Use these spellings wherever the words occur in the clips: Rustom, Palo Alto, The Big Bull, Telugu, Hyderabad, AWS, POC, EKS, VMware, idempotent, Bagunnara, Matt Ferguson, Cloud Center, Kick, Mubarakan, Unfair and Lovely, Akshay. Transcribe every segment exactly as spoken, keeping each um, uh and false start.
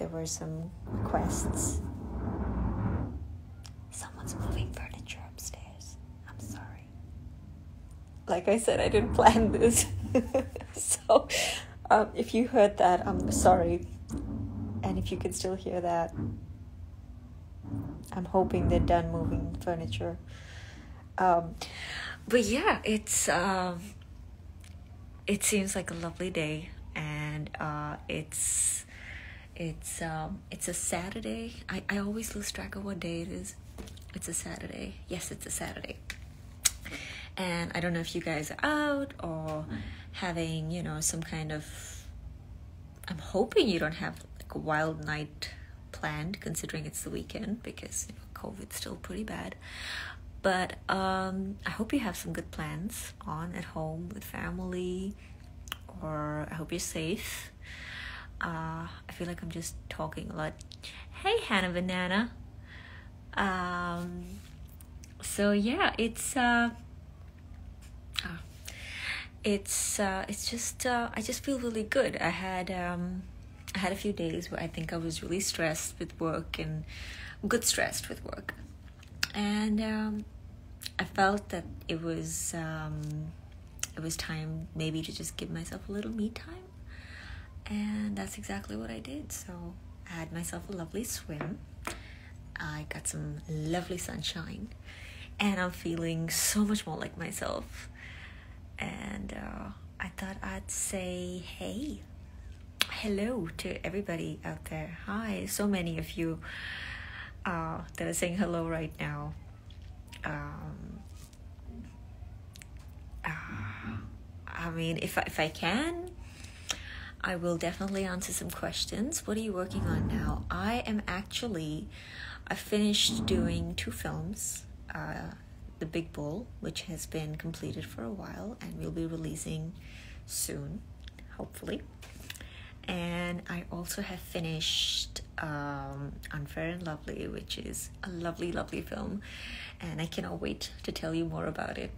there were some quests. Someone's moving furniture upstairs. I'm sorry. Like I said, I didn't plan this. So um, if you heard that, I'm sorry. And if you can still hear that, I'm hoping they're done moving furniture. Um, but yeah, it's um, it seems like a lovely day, and uh, it's it's um, it's a Saturday. I, I always lose track of what day it is. It's a Saturday. Yes, it's a Saturday. And I don't know if you guys are out or having, you know, some kind of... I'm hoping you don't have like a wild night planned, considering it's the weekend, because, you know, COVID's still pretty bad. But um, I hope you have some good plans on at home with family, or I hope you're safe. Uh, I feel like I'm just talking a lot. Hey, Hannah Banana. Um, so yeah, it's uh, oh, it's uh, it's just uh, I just feel really good. I had um, I had a few days where I think I was really stressed with work and good stressed with work. And um, I felt that it was um, it was time maybe to just give myself a little me time, and that's exactly what I did. So I had myself a lovely swim. I got some lovely sunshine, and I'm feeling so much more like myself. And uh, I thought I'd say hey, hello to everybody out there. Hi, so many of you Uh, that are saying hello right now. Um, uh, I mean, if I, if I can, I will definitely answer some questions. What are you working on now? I am actually, I finished doing two films, uh, The Big Bull, which has been completed for a while and will be releasing soon, hopefully. And I also have finished um, Unfair and Lovely, which is a lovely, lovely film. And I cannot wait to tell you more about it.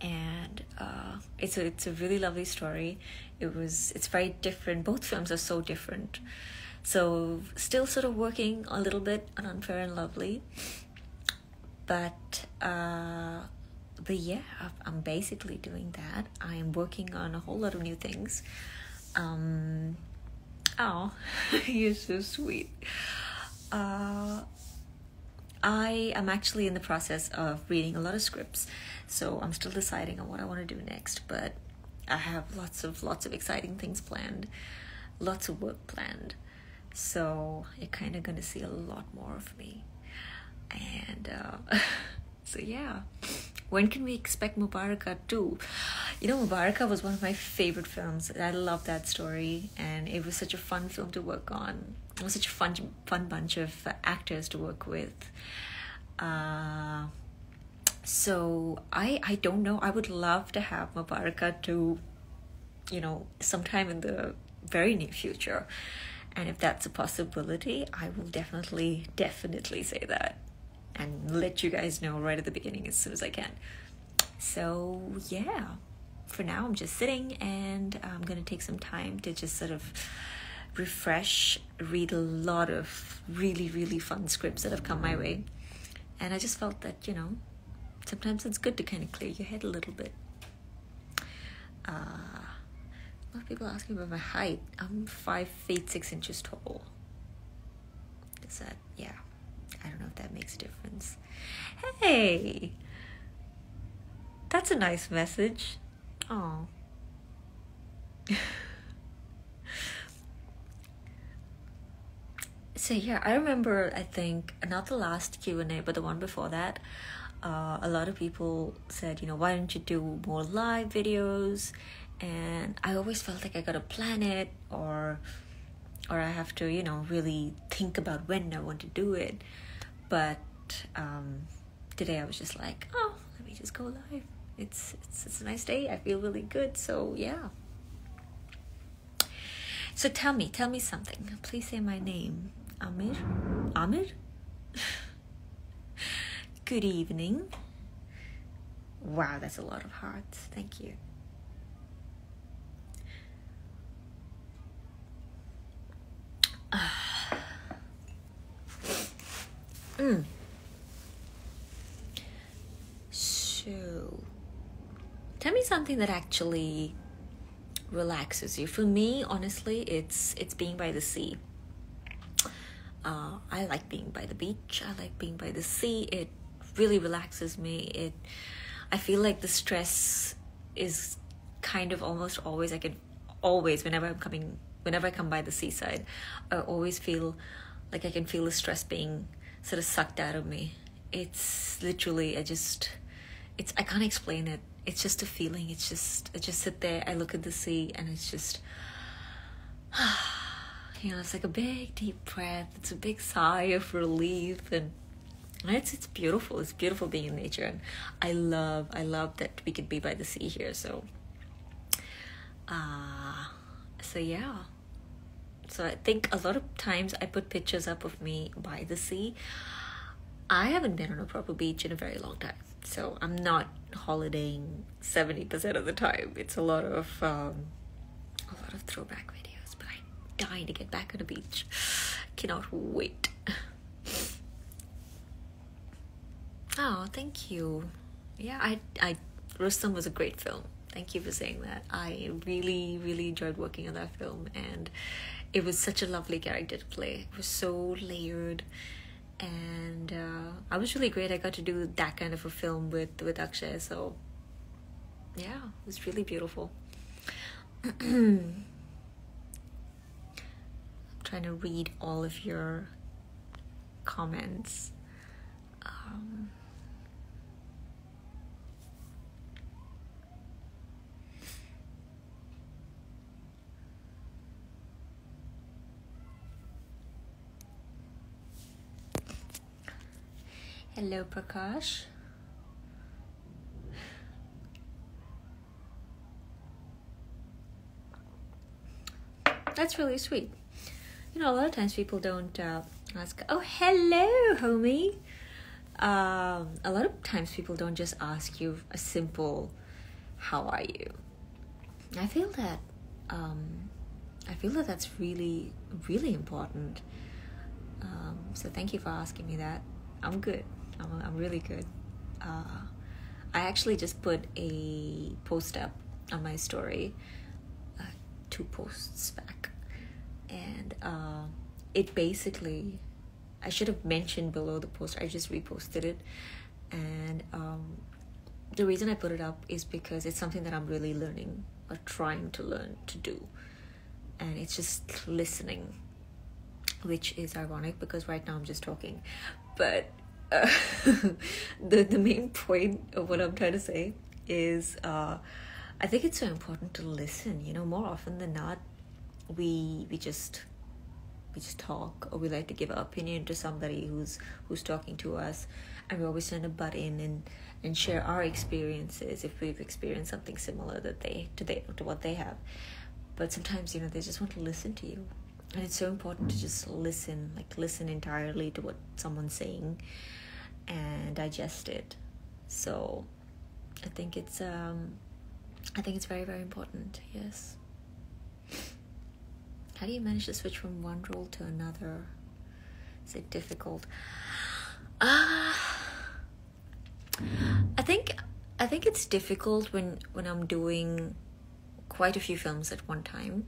And uh, it's, a, it's a really lovely story. It was, it's very different. Both films are so different. So still sort of working a little bit on Unfair and Lovely. But, uh, but yeah, I'm basically doing that. I am working on a whole lot of new things. Um, oh, you're so sweet. Uh, I am actually in the process of reading a lot of scripts, so I'm still deciding on what I want to do next, but I have lots of, lots of exciting things planned, lots of work planned, so you're kind of going to see a lot more of me. And, uh, so yeah. When can we expect Mubarakan too? You know, Mubarakan was one of my favorite films. I love that story, and it was such a fun film to work on. It was such a fun, fun bunch of actors to work with. Uh, so I, I don't know. I would love to have Mubarakan too, you know, sometime in the very near future. And if that's a possibility, I will definitely, definitely say that. And let you guys know right at the beginning as soon as I can. So yeah, for now I'm just sitting, and I'm gonna take some time to just sort of refresh, read a lot of really, really fun scripts that have come my way. And I just felt that, you know, sometimes it's good to kind of clear your head a little bit. Uh, a lot of people ask me about my height. I'm five feet, six inches tall. Is that, yeah. I don't know if that makes a difference. Hey! That's a nice message. Oh. So yeah, I remember, I think, not the last Q and A, but the one before that, uh, a lot of people said, you know, why don't you do more live videos? And I always felt like I gotta plan it, or... or I have to, you know, really think about when I want to do it. But um, today I was just like, oh, let me just go live. It's, it's, it's a nice day. I feel really good. So, yeah. So tell me, tell me something. Please say my name. Amir? Amir? Good evening. Wow, that's a lot of hearts. Thank you. Uh, Mm. So, tell me something that actually relaxes you. For me, honestly, it's it's being by the sea. Uh, I like being by the beach. I like being by the sea. It really relaxes me. It. I feel like the stress is kind of almost always. I can always whenever I'm coming, whenever I come by the seaside, I always feel like I can feel the stress being sort of sucked out of me. It's literally I just. It's I can't explain it. It's just a feeling. It's just I just sit there. I look at the sea, and it's just. You know, it's like a big deep breath. It's a big sigh of relief, and it's it's beautiful. It's beautiful being in nature, and I love I love that we could be by the sea here. So, uh so yeah. So I think a lot of times I put pictures up of me by the sea. I haven't been on a proper beach in a very long time, so I'm not holidaying seventy percent of the time. It's a lot of um, a lot of throwback videos. Dying to get back on the beach. Cannot wait. Oh, thank you. Yeah, I, I, Rustom was a great film. Thank you for saying that. I really, really enjoyed working on that film, and it was such a lovely character to play. It was so layered, and uh, I was really great. I got to do that kind of a film with with Akshay. So, yeah, it was really beautiful. Trying to read all of your comments. Um, hello, Prakash. That's really sweet. You know, a lot of times people don't uh, ask, oh, hello, homie. Um, a lot of times people don't just ask you a simple, how are you? I feel that, um, I feel that that's really, really important. Um, so thank you for asking me that. I'm good. I'm, I'm really good. Uh, I actually just put a post up on my story, uh, two posts back. And uh, it basically, I should have mentioned below the post, I just reposted it. And um, the reason I put it up is because it's something that I'm really learning or trying to learn to do. And it's just listening, which is ironic because right now I'm just talking. But uh, the, the main point of what I'm trying to say is uh, I think it's so important to listen, you know, more often than not. We we just we just talk, or we like to give our opinion to somebody who's who's talking to us, and we always tend to butt in and and share our experiences if we've experienced something similar that they to they to what they have. But sometimes, you know, they just want to listen to you, and it's so important to just listen, like listen entirely to what someone's saying, and digest it. So, I think it's um, I think it's very very important. Yes. How do you manage to switch from one role to another? Is it difficult? Uh, I think I think it's difficult when when I'm doing quite a few films at one time.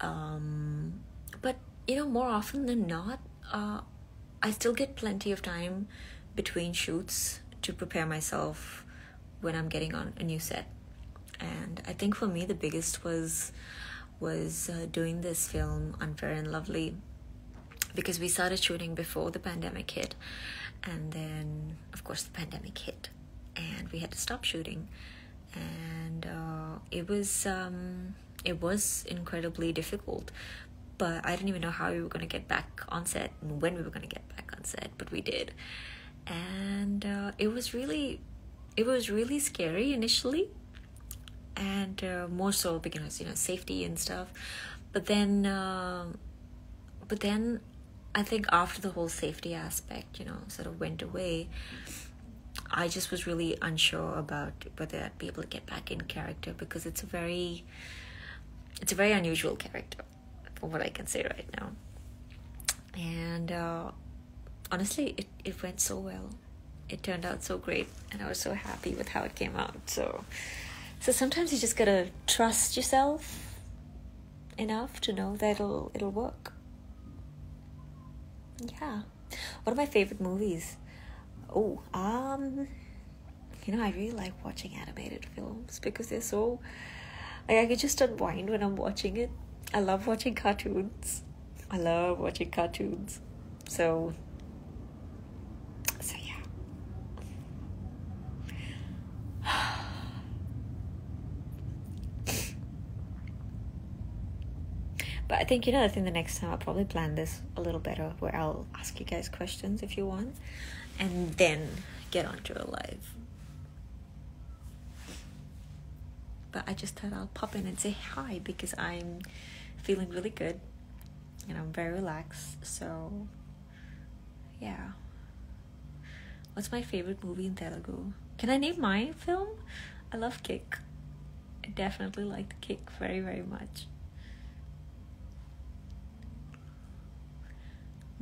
Um, but you know, more often than not, uh, I still get plenty of time between shoots to prepare myself when I'm getting on a new set. And I think for me, the biggest was. was uh, doing this film, Unfair and Lovely, because we started shooting before the pandemic hit, and then of course the pandemic hit and we had to stop shooting. And uh, it was um, it was incredibly difficult, but I didn't even know how we were going to get back on set and when we were going to get back on set, but we did. And uh, it was really it was really scary initially, and uh, more so because, you know, safety and stuff. But then uh, but then I think after the whole safety aspect, you know, sort of went away, I just was really unsure about whether I'd be able to get back in character, because it's a very it's a very unusual character from what I can say right now. And uh, honestly, it, it went so well. It turned out so great, and I was so happy with how it came out. So, so sometimes you just gotta trust yourself enough to know that it'll it'll work. Yeah. What are my favorite movies? Oh, um, you know, I really like watching animated films because they're so, like, I could just unwind when I'm watching it. I love watching cartoons. I love watching cartoons. So, so yeah. But I think, you know, I think the next time I'll probably plan this a little better, where I'll ask you guys questions if you want, and then get onto a live. But I just thought I'll pop in and say hi because I'm feeling really good and I'm very relaxed. So, yeah. What's my favorite movie in Telugu? Can I name my film? I love Kick. I definitely liked Kick very, very much.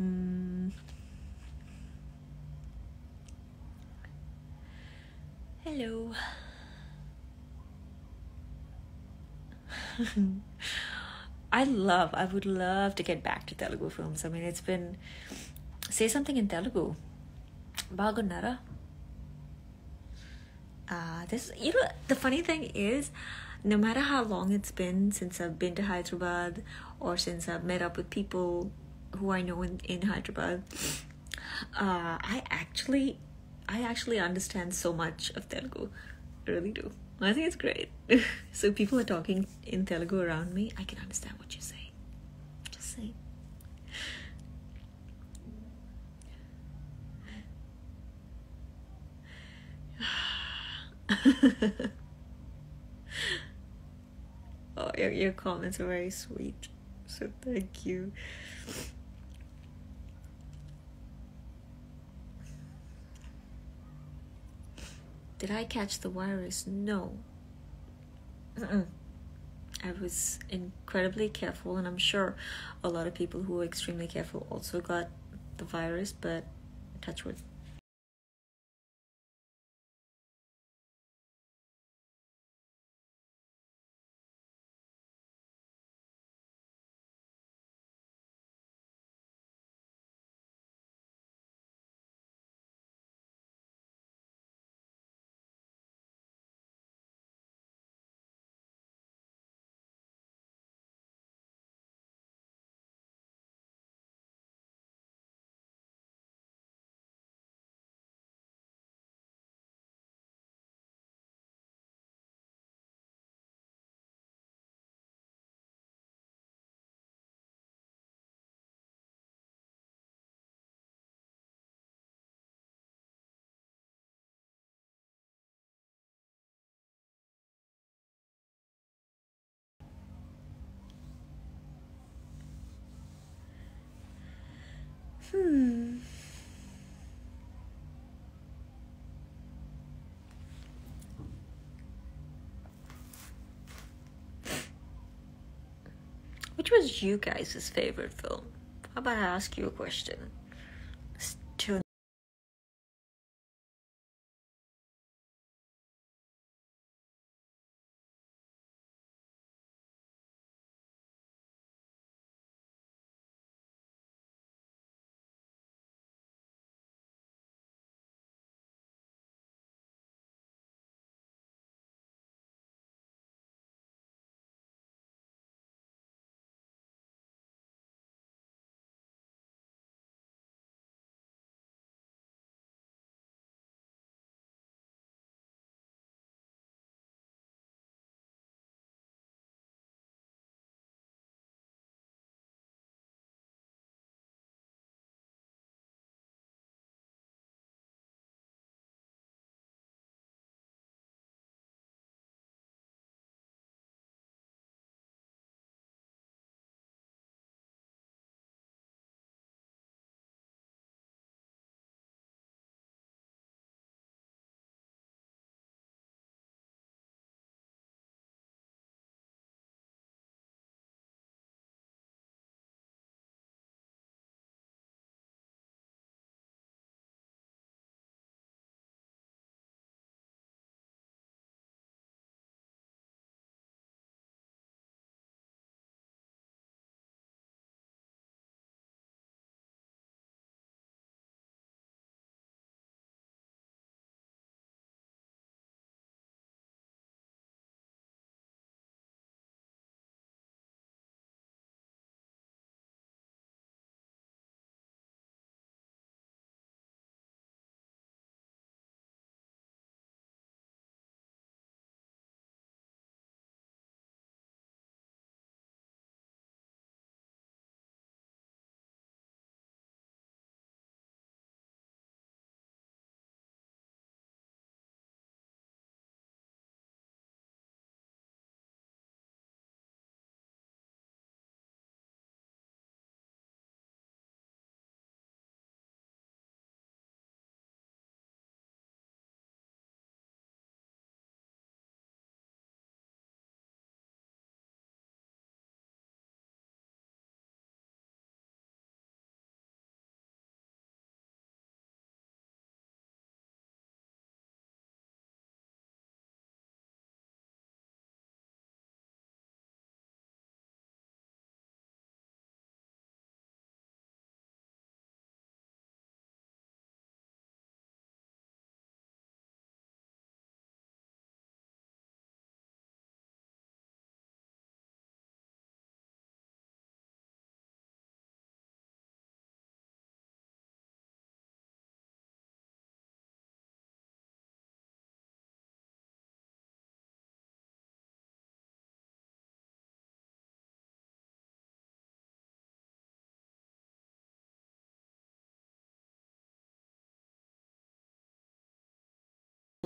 Mm. Hello. I love, I would love to get back to Telugu films. I mean, it's been, say something in Telugu. Bagunnara. Uh, this, you know, the funny thing is, no matter how long it's been since I've been to Hyderabad or since I've met up with people who I know in, in Hyderabad, uh, I actually, I actually understand so much of Telugu. I really do. I think it's great. So people are talking in Telugu around me. I can understand what you're saying. Just saying. Oh, your, your comments are very sweet. So thank you. Did I catch the virus? No. Mm-mm. I was incredibly careful, and I'm sure a lot of people who were extremely careful also got the virus, but touch wood. Hmm. Which was you guys' favorite film? How about I ask you a question?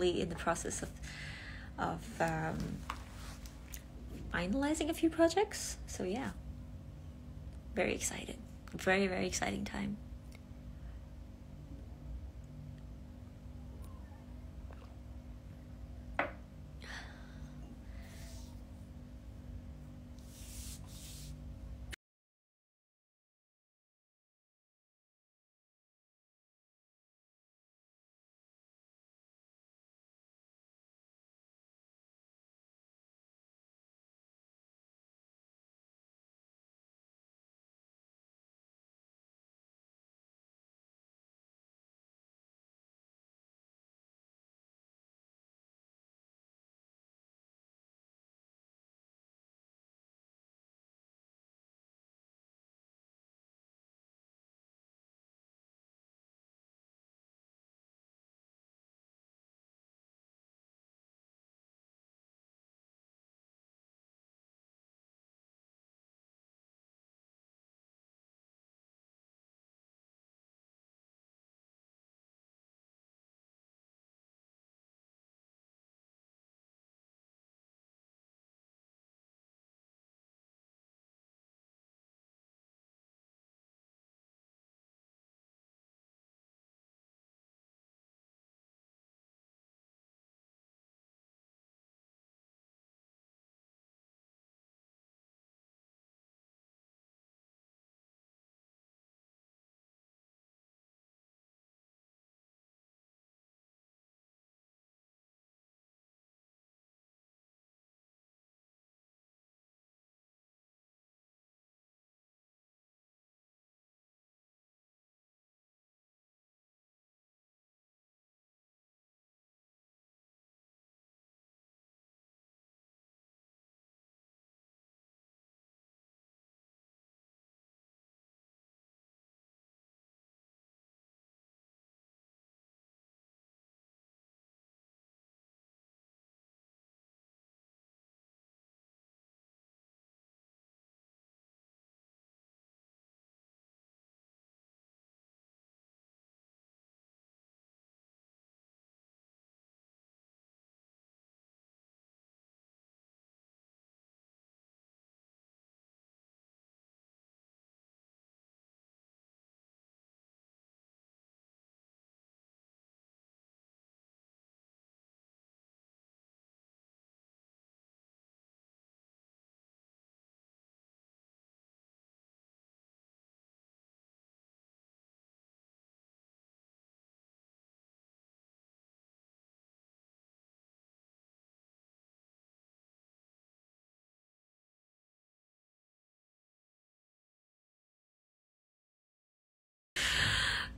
in the process of of um, finalizing a few projects. So yeah, very excited, very very exciting time.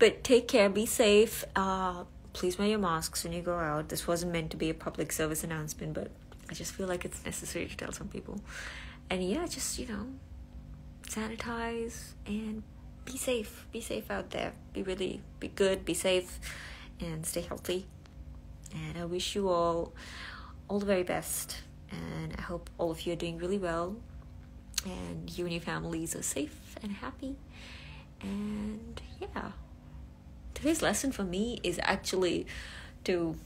But take care, be safe. Uh, please wear your masks when you go out. This wasn't meant to be a public service announcement, but I just feel like it's necessary to tell some people. And yeah, just, you know, sanitize and be safe. Be safe out there. Be really, be good, be safe, and stay healthy. And I wish you all all the very best. And I hope all of you are doing really well. And you and your families are safe and happy. And yeah. Today's lesson for me is actually to